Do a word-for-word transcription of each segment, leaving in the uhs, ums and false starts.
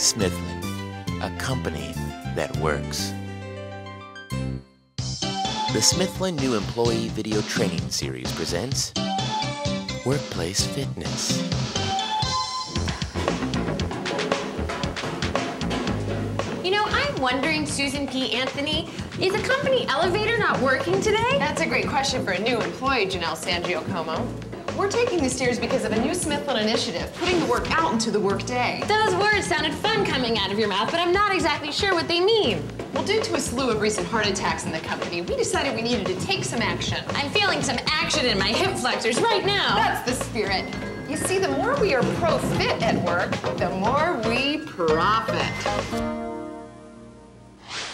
Smithlin, a company that works. The Smithlin New Employee Video Training Series presents Workplace Fitness. You know, I'm wondering, Susan P. Anthony, is a company elevator not working today? That's a great question for a new employee, Janelle Sandrio Como. We're taking the stairs because of a new Smithlin initiative, putting the work out into the workday. Those words sounded fun coming out of your mouth, but I'm not exactly sure what they mean. Well, due to a slew of recent heart attacks in the company, we decided we needed to take some action. I'm feeling some action in my hip flexors right now. That's the spirit. You see, the more we are pro-fit at work, the more we profit.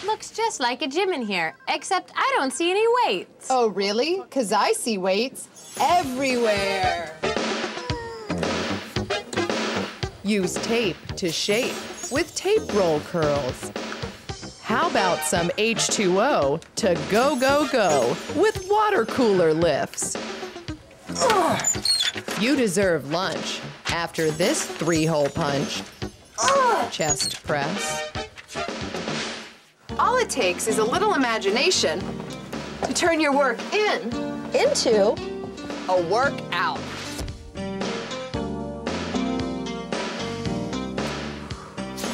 Looks just like a gym in here, except I don't see any weights. Oh, really? Because I see weights everywhere. Use tape to shape with tape roll curls. How about some H two O to go, go, go with water cooler lifts? Ugh. You deserve lunch after this three-hole punch. Ugh. Chest press. All it takes is a little imagination to turn your work in into a workout.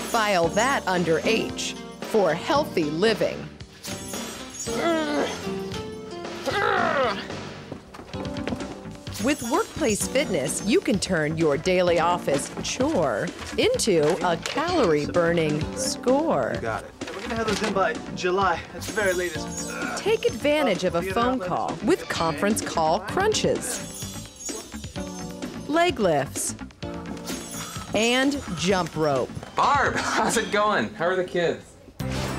File that under H for healthy living. Uh, uh. With workplace fitness, you can turn your daily office chore into a calorie-burning score. You got it. We're gonna have those in by July. That's the very latest. Uh, Take advantage uh, of a phone call with conference call crunches, leg lifts, and jump rope. Barb, how's it going? How are the kids?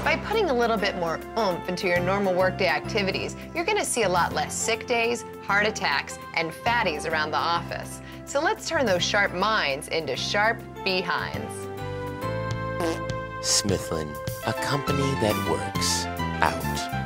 By putting a little bit more oomph into your normal workday activities, you're gonna see a lot less sick days, heart attacks, and fatties around the office. So let's turn those sharp minds into sharp behinds. Smithlin, a company that works out.